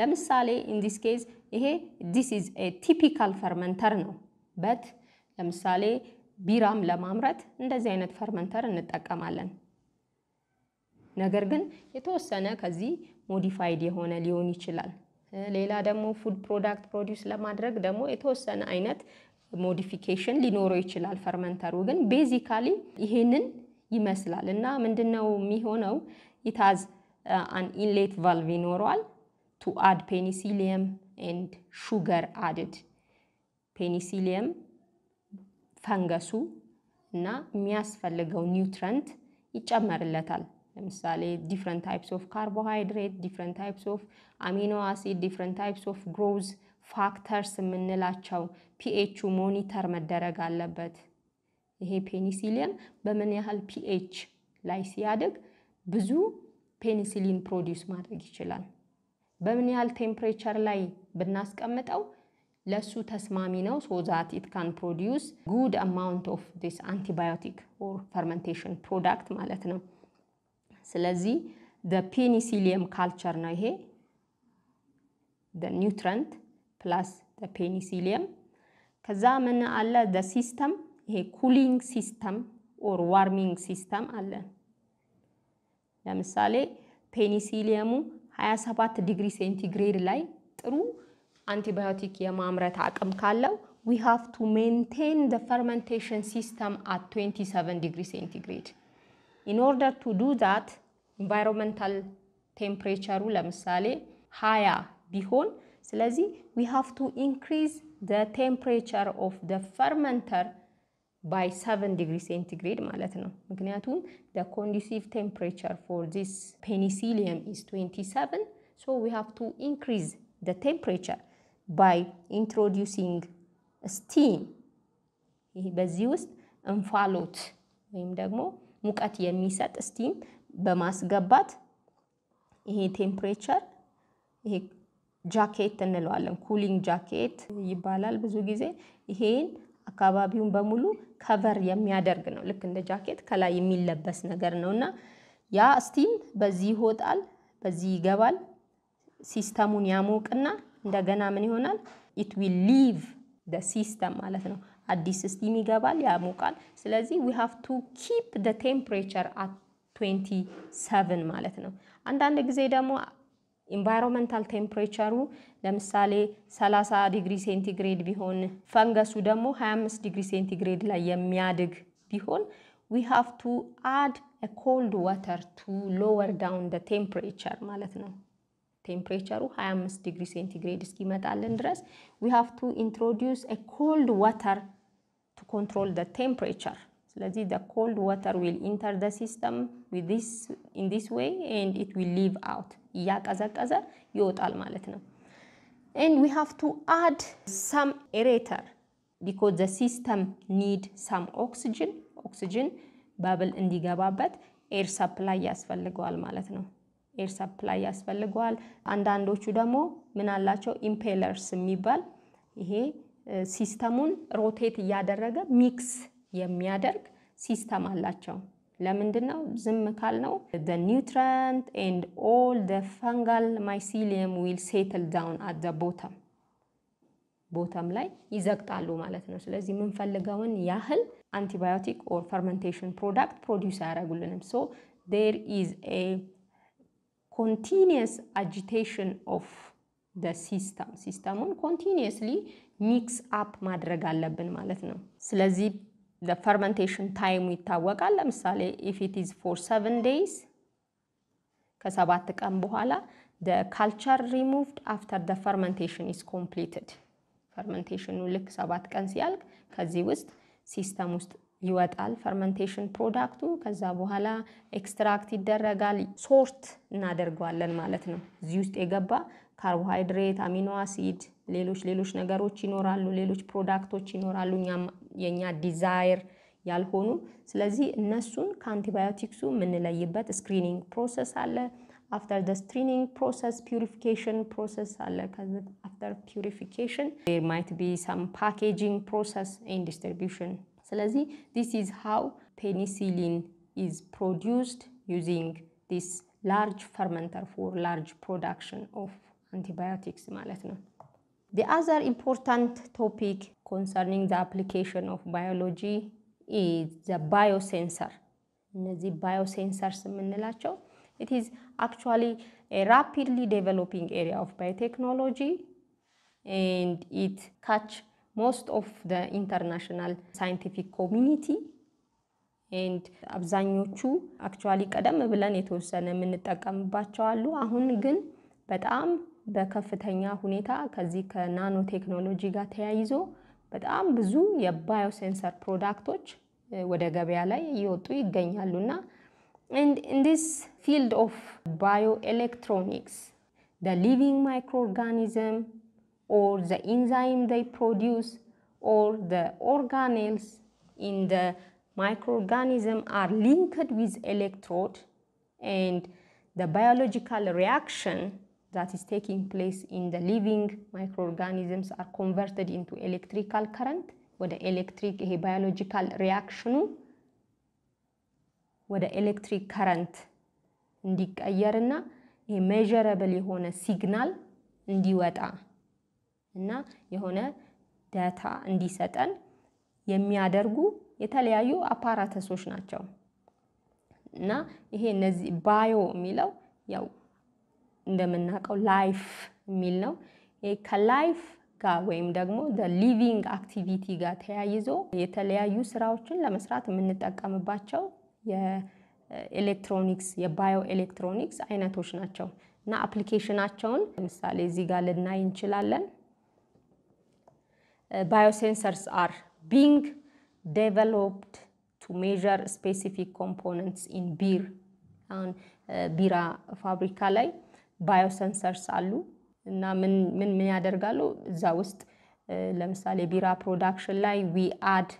ለምሳሌ in this case ይሄ this is a typical fermenter ነው but ለምሳሌ ቢራም ለማምረት እንደዚህ አይነት ፈርመንተር እንጠቀማለን ነገር ግን የተወሰነ ከዚህ modified የሆነ ሊሆን ይችላል ሌላ ደግሞ food product produce ለማድረግ ደግሞ የተወሰነ አይነት modification ሊኖረው ይችላል ፈርመንተሩ ግን basically ይሄንን ይመስላል እና ምንድነው የሚሆነው it has uh, an inlet valve ይኖራል to add penicillium and sugar added penicillium ፈንገሱ እና የሚያስፈልገው ኒውትሪንት ይጨመርለታል ለምሳሌ different types of carbohydrate different types of amino acid different types of growth factors የምንላቸው pH ሞኒተር መደረግ አለበት ይሄ ፔኒሲሊን በምን ያህል pH ላይ ሲያድግ ብዙ ፔኒሲሊን ፕሮዲዩስ ማድረግ ይችላል በምን ያህል ቴምፕሬቸር ላይ ብናስቀምጠው ለሱ ተስማሚ ነው so that it can produce good amount of this antibiotic or fermentation product ማለት ነው ስለዚህ the penicillium culture ነው ይሄ the nutrient plus the penicillium ከዛ ምን አለ the system ይሄ cooling system or warming system አለ ለምሳሌ penicillium twenty-seven ዲግሪ ሴንቲግሬድ ላይ ጥሩ antibiotic የማምረት አቅም ካለው we have to maintain the fermentation system at twenty-seven degree centigrade in order to do that environmental temperature ለምሳሌ ሃያ ቢሆን ስለዚህ we have to increase the temperature of the fermenter by seven degree centigrade ማለት ነው ምክንያቱም the conducive temperature for this penicillium is twenty-seven so we have to increase the temperature by introducing steam ይሄ በዚህ ውስጥ እንፋሎት ወይም ደግሞ ሙቀት የሚሰጥ steam በማስገባት ይሄ ቴምፕሬቸር ይሄ ጃኬት እንለዋለን cooling jacket ይባላል ብዙ ጊዜ ይሄን አካባቢውን በሙሉ cover የሚያደርግ ነው ልክ እንደ ጃኬት ከላይ የሚለበስ ነገር ነውና ያ steam በዚህ ይወጣል በዚህ ይገባል ሲስተሙን ያሞቅና እንደገና ምን ይሆናል it will leave the system ማለት ነው አዲስ ስቲም ይገባል ያሞቃል ስለዚህ we have to keep the temperature at twenty-seven ማለት ነው አንዳንድ ጊዜ ደግሞ environmental temperature ለምሳሌ thirty ዲግሪ ሴንቲግሬድ ቢሆን ፈንገሱ ደግሞ twenty-five ዲግሪ ሴንቲግሬድ ላይ የሚያድግ ቢሆን we have to add a cold water to lower down the temperature ማለት ነው temperature twenty-five degree centigrade እስኪመጣልን ድረስ we have to introduce a cold water to control the temperature ስለዚህ the cold water will enter the system with this in this way and it will leave out ያቀዘቀዘ ይወጣል ማለት ነው and we have to add some aerator because the system need some oxygen oxygen bubble እንዲገባበት air supply ያስፈልገዋል ማለት ነው air supply ያስፈልጋል አንዳንዶቹ ደግሞ ምን አላቸው impellers የሚባል ይሄ ሲስተሙን ሮቴት ያደረገ ሚክስ የሚያደርግ ሲስተም አላቸው ለምንድነው ዝም ካል ነው the nutrient and all the fungal mycelium will settle down at the bottom bottom ላይ ይዘግጣሉ ማለት ነው ስለዚህ ምን ፈልገውን ያህል antibiotic or fermentation product produce ያረጉልንም so there is a continuous agitation of the system. System on continuously mix up ማድረግ አለብን ማለት ነው። ስለዚህ the fermentation time ይታወቃል። ለምሳሌ if it is for seven days ከሰባት ቀን በኋላ the culture removed after the fermentation is completed. Fermentation ልክ ሰባት ቀን ሲያልቅ ከዚህ ውስጥ ሲስተም ውስጥ ይወጣል fermentation product ከዛ በኋላ extract ይደረጋል sort እናደርጋለን ማለት ነው። እዚህ ውስጥ የገባ carbohydrate, amino acid, ሌሎች ሌሎች ነገሮች ይኖራሉ፣ ሌሎች ፕሮዳክቶች ይኖራሉ የኛ desire ያልሆኑ። ስለዚህ እነሱን ከአንቲባዮቲክሱ ምንለይበት screening process አለ። After the screening process, purification process, after purification, there might be some packaging process and distribution. So, this is how penicillin is produced using this large fermenter for large production of antibiotics. The other important topic concerning the application of biology is the biosensor. The biosensors, it is actually a rapidly developing area of biotechnology, and it catch most of the international scientific community. And አብዛኞቹ actually ቀደም ብለን የተወሰነ የምንጠቀምባቸው አሉ። አሁን ግን በጣም በከፍተኛ ሁኔታ ከዚህ ከናኖ ቴክኖሎጂ ጋር ተያይዞ በጣም ብዙ የባዮሴንሰር ፕሮዳክቶች ወደ ገበያ ላይ እየወጡ ይገኛሉና And in this field of bioelectronics, the living microorganism or the enzyme they produce or the organelles in the microorganism are linked with electrode, and the biological reaction that is taking place in the living microorganisms are converted into electrical current with the electric a biological reaction. ወደ ኤሌክትሪክ current እንዲቀየርና measurable የሆነ signal እንዲወጣ እና የሆነ ዳታ እንዲሰጠን የሚያደርጉ የተለያዩ አፓራተሶች ናቸው። እና ይሄ እነዚህ ባዮ የሚለው ያው እንደምናቀው ላይፍ የሚል ነው። ከላይፍ ጋር ወይም ደግሞ the living activity ጋር ተያይዞ የተለያዩ ስራዎችን ለመስራት የምንጠቀምባቸው የኤሌክትሮኒክስ የባዮኤሌክትሮኒክስ አይነቶች ናቸው እና አፕሊኬሽናቸውን ለምሳሌ እዚህ ጋር ልናይ እንችላለን። Biosensors are being developed to measure specific components in beer. አሁን ቢራ ፋብሪካ ላይ biosensors አሉ እና ምን ምን ምን ያደርጋሉ እዛ ውስጥ ለምሳሌ ቢራ ፕሮዳክሽን ላይ we add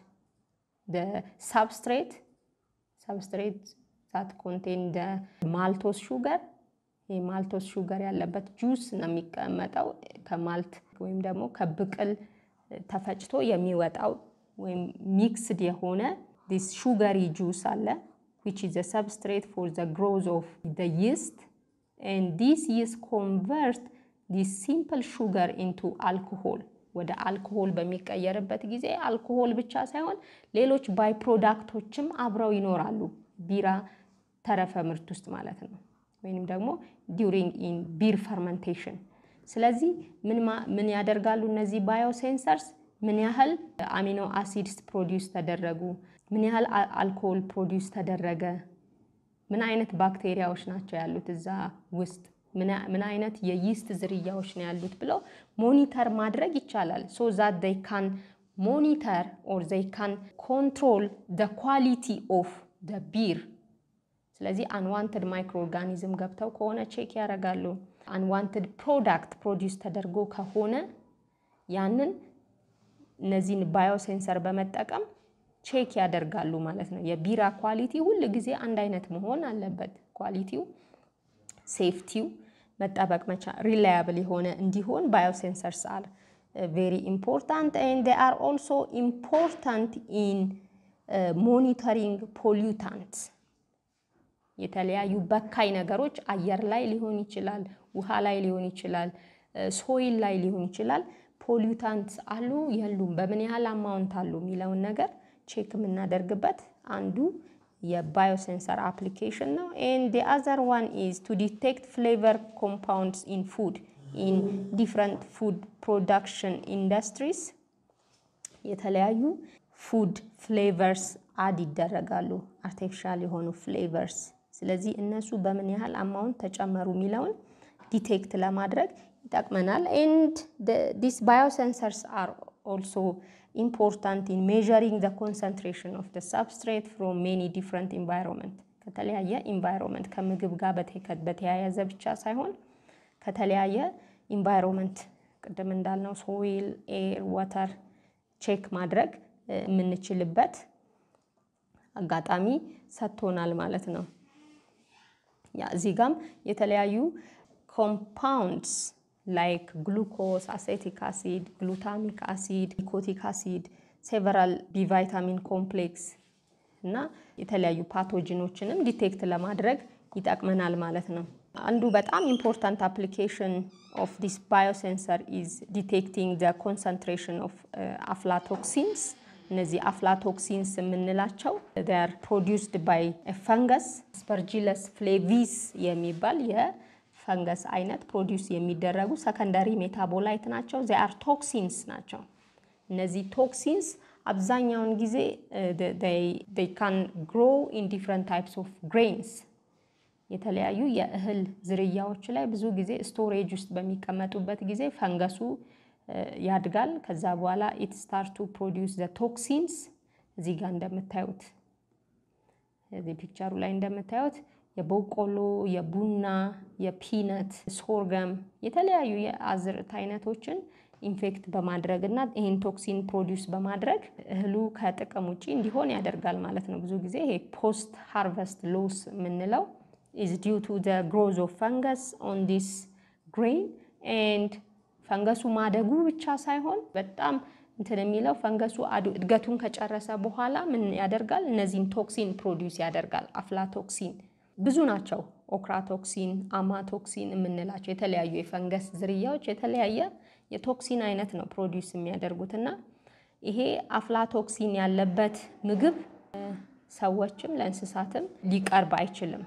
the substrate substrates that contain the maltose sugar. The maltose sugar ያለበት ጁስ ነው የሚቀመጠው ከማልት ወይም ደግሞ ከብቅል ተፈጭቶ የሚወጣው ወይም ሚክስድ የሆነ this sugary juice አለ which is a substrate for the growth of the yeast, and this yeast convert this simple sugar into alcohol. ወደ አልኮሆል በሚቀየርበት ጊዜ አልኮሆል ብቻ ሳይሆን ሌሎች ባይ ፕሮዳክቶችም አብረው ይኖራሉ ቢራ ተረፈ ምርት ውስጥ ማለት ነው ወይንም ደግሞ during in beer fermentation. ስለዚህ ምን ምን ያደርጋሉ እነዚህ biosensors? ምን ያህል አሚኖ አሲድስ ፕሮዲዩስ ተደረጉ? ምን ያህል አልኮሆል ፕሮዲዩስ ተደረገ? ምን አይነት ባክቴሪያዎች ናቸው ያሉት እዛ ውስጥ? ምን አይነት የይስት ዝርያዎች ነው ያሉት ብለው ሞኒተር ማድረግ ይቻላል። So that they can monitor or they can control the quality of the beer. ስለዚህ unwanted microorganism ገብተው ከሆነ ቼክ ያደርጋሉ። Unwanted product produced ተደርጎ ከሆነ ያንን እነዚህን ባዮሴንሰር በመጠቀም ቼክ ያደርጋሉ ማለት ነው። የቢራ ኳሊቲ ሁሉ ጊዜ አንድ አይነት መሆን አለበት። ኳሊቲው ሴፍቲው መጣበቅ መቻ reliable የሆነ እንዲሆን biosensors are very important, and they are also important in uh, monitoring pollutants. የተለያዩ በካይ ነገሮች አየር ላይ ሊሆን ይችላል፣ ውሃ ላይ ሊሆን ይችላል፣ soil ላይ ሊሆን ይችላል። pollutants አሉ የሉም በምን ያህል amount አሉ የሚለውን ነገር ቼክ እናደርግበት አንዱ your biosensor application now. And the other one is to detect flavor compounds in food, in different food production industries. Yetalayu food flavors added daragalu, artificial hono flavors. Selezi innasu bamanyal amount tachamaru milawun detect la madreg takmanal. And the, these biosensors are also important in measuring the concentration of the substrate from many different environments. Katalaya environment kamigib gabatekat betaya zabcha saihon. Katalaya environment kadamandalno soil, air, water check madreg minchilibet agatami satonal malatno. Ya zigam yetalayu compounds like glucose, acetic acid, glutamic acid, nicotic acid, several B vitamin complex. Na italayu pathogenochinum detect la madreg itakmanal malatna. Andu betam important application of this biosensor is detecting the concentration of uh, aflatoxins. Nezi aflatoxins mnelachaw, they are produced by a fungus, Aspergillus flavus yemibal yeah. Fungus ainat produce yemiderragu secondary metabolite nacho, they are toxins nacho. Nezi toxins abzanyawn gize they they can grow in different types of grains. Yetalayu ya ehl zriyawoch lay bzu gize storage ust bemikamatubet gize fungusu yadgal kaza bwala it start to produce the toxins ziga ndemetayut the picture la ndemetayut የቦቆሎ የቡና የፒነት ሶርገም የተለያዩ የአዝርዕት አይነቶችን ኢንፌክት በማድረግና ይሄን ቶክሲን ፕሮዲዩስ በማድረግ እህሉ ከጥቅም ውጪ እንዲሆን ያደርጋል ማለት ነው። ብዙ ጊዜ ይሄ ፖስት ሃርቨስት ሎስ ምንለው is due to the growth of fungus on this grain and fungusu ማደጉ ብቻ ሳይሆን በጣም እንተደሚለው ፈንገሱ አዱ እድገቱን ከጨረሰ በኋላ ምን ያደርጋል እነዚህን ቶክሲን ፕሮዲዩስ ያደርጋል አፍላቶክሲን ብዙ ናቸው ኦክራቶክሲን አማቶክሲን ምንላቸው የተለያዩ የፈንገስ ዝርያዎች የተለያየ የቶክሲን አይነት ነው ፕሮዲዩስ የሚያደርጉትና ይሄ አፍላቶክሲን ያለበት ምግብ ሰዎችም ለእንስሳትም ሊቀርብ አይችልም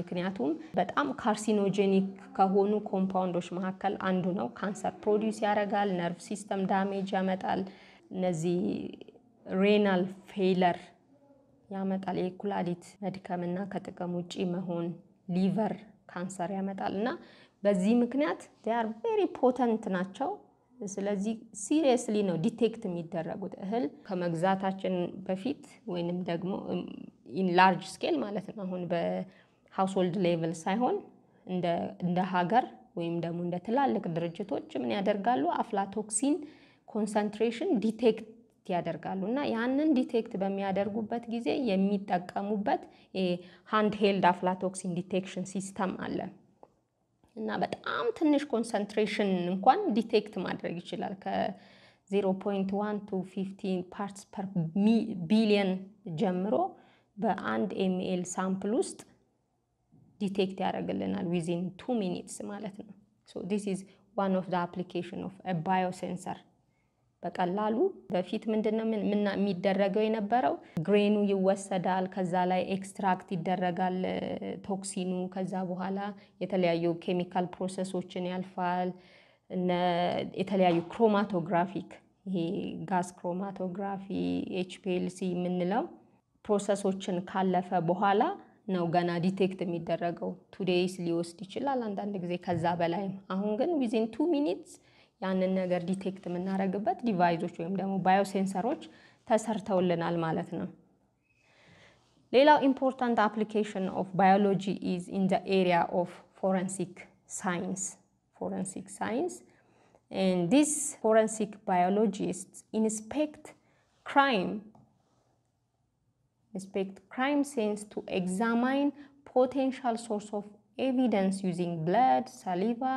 ምክንያቱም በጣም ካርሲኖጄኒክ ከሆኑ ኮምፓውንዶች መካከል አንዱ ነው ካንሰር ፕሮዲዩስ ያደርጋል ነርቭ ሲስተም ዳሜጅ ያመጣል እነዚህ ሬናል ፌለር ያመጣል የኩላሊት መድከምና ከጥቅም ውጪ መሆን ሊቨር ካንሰር ያመጣልና በዚህ ምክንያት they are very potent ናቸው ስለዚህ seriously ነው ዲቴክት የሚደረጉት እህል ከመግዛታችን በፊት ወይንም ደግሞ in large scale ማለት ነው አሁን በhousehold level ሳይሆን እንደ እንደ ሀገር ወይንም ደግሞ እንደ ትላልቅ ድርጅቶች ምን ያደርጋሉ አፍላቶክሲን concentration detect ያደርጋሉና ያንን ዲቴክት በሚያደርጉበት ጊዜ የሚጠቀሙበት ሃንድሄልድ አፍላቶክሲን ዲቴክሽን ሲስተም አለ እና በጣም ትንሽ ኮንሰንትሬሽን እንኳን ዲቴክት ማድረግ ይችላል ከ zero point one to fifteen parts per billion ጀምሮ በአንድ ኤም ኤል ሳምፕል ውስጥ ዲቴክት ያደርግልናል within two minutes ማለት ነው so this is one of the application of a biosensor በቀላሉ በፊት ምንድነው ምን የሚደረገው የነበረው ግሬኑ ይወሰዳል ከዛ ላይ ኤክስትራክት ይደረጋል ቶክሲኑ ከዛ በኋላ የተለያዩ ኬሚካል ፕሮሰሶችን ያልፋል እና የተለያዩ ክሮማቶግራፊክ ይሄ ጋስ ክሮማቶግራፊ ኤች ፒ ኤል ሲ ምንለው ፕሮሰሶችን ካለፈ በኋላ ነው ገና ዲቴክት የሚደረገው ቱዴይስ ሊወስድ ይችላል አንዳንድ ጊዜ ከዛ በላይ አሁን ግን within two minutes ያንን ነገር ዲቴክት ምናረግበት ዲቫይሶች ወይም ደግሞ ባዮሴንሰሮች ተሰርተውልናል ማለት ነው። ሌላው ኢምፖርታንት አፕሊኬሽን ኦፍ ባዮሎጂ ኢዝ ኢን ዘ ኤሪያ ኦፍ ፎረንሲክ ሳይንስ ፎረንሲክ ሳይንስ and this forensic biologists inspect crime inspect crime scenes to examine potential source of evidence using blood, saliva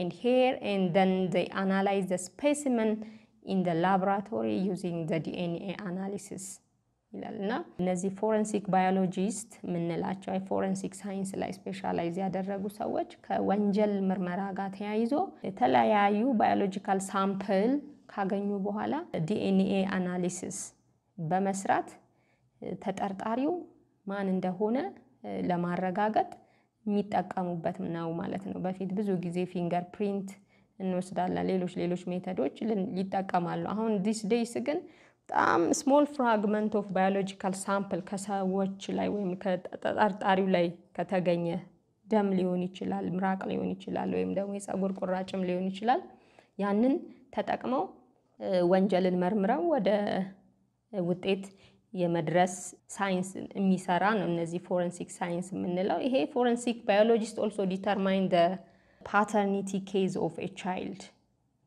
and hair, and then they analyze the specimen in the laboratory using the D N A analysis. Ilalna, nazi forensic biologist menelacho forensic science ላይ ስፔሻላይዝ ያደረጉ ሰዎች ከወንጀል ምርመራ ጋር ተያይዞ የተለያዩ biological sample ካገኙ በኋላ D N A analysis በመስራት ተጠርጣሪው ማን እንደሆነ ለማረጋጋት የሚጣቀሙበት ነው ማለት ነው በፊት ብዙ ጊዜ ፊንገር ፕሪንት እንወስዳለን ሌሎች ሌሎች ሜተዶች ሊጣቀማሉ አሁን this days ግን በጣም small fragment of biological sample ከሰዎች ላይ ወይም ከጣርጣሪው ላይ ከተገኘ ደም ሊሆን ይችላል ምራቅ ሊሆን ይችላል ወይም ደግሞ የፀጉር ቁራጭም ሊሆን ይችላል ያንን ተጠቅመው ወንጀልን መርምረው ወደ ውጤት የመድረስ ሳይንስ የሚሰራ ነው እነዚህ ፎረንሲክ ሳይንስ ምንለው ይሄ ፎረንሲክ ባዮሎጂስት also determine the paternity case of a child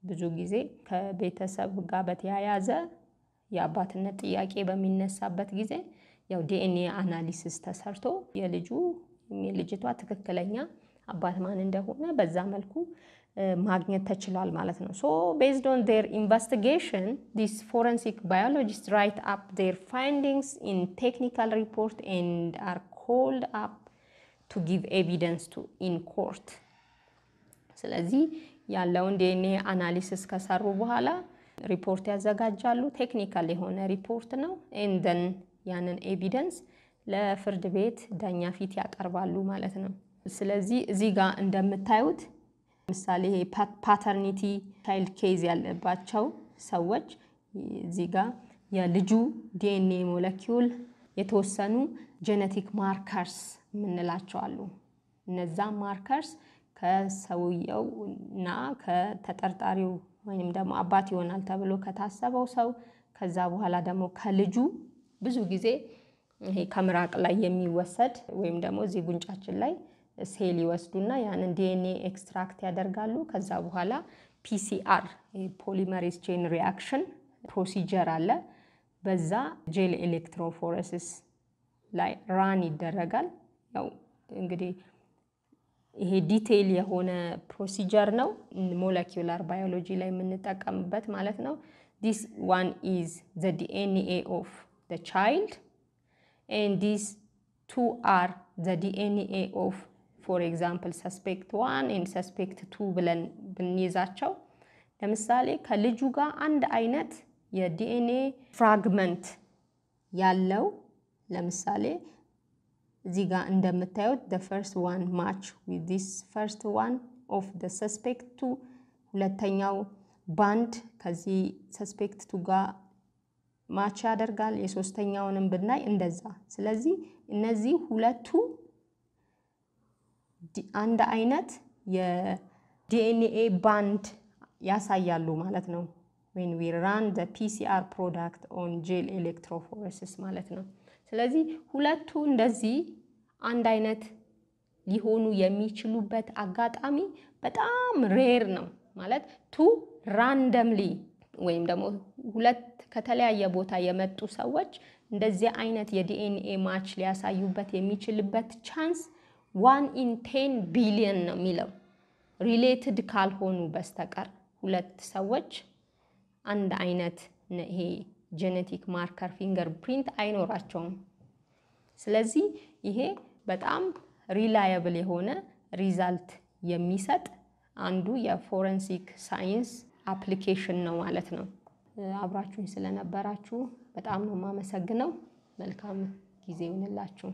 ብዙ ጊዜ ከቤተሰብ ጋር በተያያዘ የአባትነት ጥያቄ በሚነሳበት ጊዜ ያው ዲኤንኤ አናሊሲስ ተሰርቶ የልጁ የልጅቷ ተከክለኛ አባት ማን እንደሆነ በዛ መልኩ ማግኘት ተችሏል ማለት ነው so based on their investigation these forensic biologists write up their findings in technical report and are called up to give evidence to in court ስለዚህ ያለውን ዲኤንኤ አናሊሲስ ከሰሩ በኋላ ሪፖርት ያዘጋጃሉ ቴክኒካል የሆነ ሪፖርት ነው and then ያንን ኤቪደንስ ለፍርድ ቤት ዳኛ ፊት ያቀርባሉ ማለት ነው ስለዚህ እዚህ ጋር እንደምታዩት ምሳሌ ይሄ ፓተርኒቲ ቻይልድ ኬዝ ያለባቸው ሰዎች እዚህ ጋር የልጁ ዲኤንኤ ሞለኪውል የተወሰኑ ጄኔቲክ ማርከርስ ምንላቸው አሉ እነዛ ማርከርስ ከሰውየውና ከተጠርጣሪው ወይንም ደግሞ አባት ይሆናል ተብሎ ከታሰበው ሰው ከዛ በኋላ ደግሞ ከልጁ ብዙ ጊዜ ይሄ ከምራቅ ላይ የሚወሰድ ወይንም ደግሞ እዚ ጉንጫችን ላይ ሴል ይወስዱና ያንን ዲኤንኤ ኤክስትራክት ያደርጋሉ ከዛ በኋላ ፒሲአር ፖሊመሬዝ ቼን ሪአክሽን ፕሮሲጀር አለ በዛ ጄል ኤሌክትሮፎረሲስ ላይ ራን ይደረጋል ያው እንግዲህ ይሄ ዲቴል የሆነ ፕሮሲጀር ነው ሞለኪውላር ባዮሎጂ ላይ የምንጠቀምበት ማለት ነው this one is the D N A of the child and these two are the D N A of for example suspect one and suspect two ብለን ብንይዛቸው ለምሳሌ ከልጁ ጋር አንድ አይነት የዲኤንኤ ፍራግመንት ያለው ለምሳሌ እዚህ ጋር እንደምታዩት the first one match with this first one of the suspect two ሁለተኛው ባንድ ከዚህ suspect two ጋር ማች ያደርጋል የሶስተኛውንም ብናይ እንደዛ ስለዚህ እነዚህ ሁለቱ አንድ አይነት የዲኤንኤ ባንድ ያሳያሉ ማለት ነው when we run the P C R product on gel electrophoresis ማለት ነው ስለዚህ ሁለቱ እንደዚህ አንድ አይነት ሊሆኑ የሚችሉበት አጋጣሚ በጣም ሬር ነው ማለት two randomly ወይም ደግሞ ሁለት ከተለያየ ቦታ የመጡ ሰዎች እንደዚህ አይነት የዲኤንኤ ማች ሊያሳዩበት የሚችልበት ቻንስ one in ten billion ነው የሚለው ሪሌትድ ካልሆኑ በስተቀር ሁለት ሰዎች አንድ አይነት ይሄ ጄኔቲክ ማርከር ፊንገር ፕሪንት አይኖራቸውም ስለዚህ ይሄ በጣም ሪላየብል የሆነ ሪዛልት የሚሰጥ አንዱ የፎረንሲክ ሳይንስ አፕሊኬሽን ነው ማለት ነው አብራችሁኝ ስለነበራችሁ በጣም ነው ማመሰግነው መልካም ጊዜ ይሁንላችሁ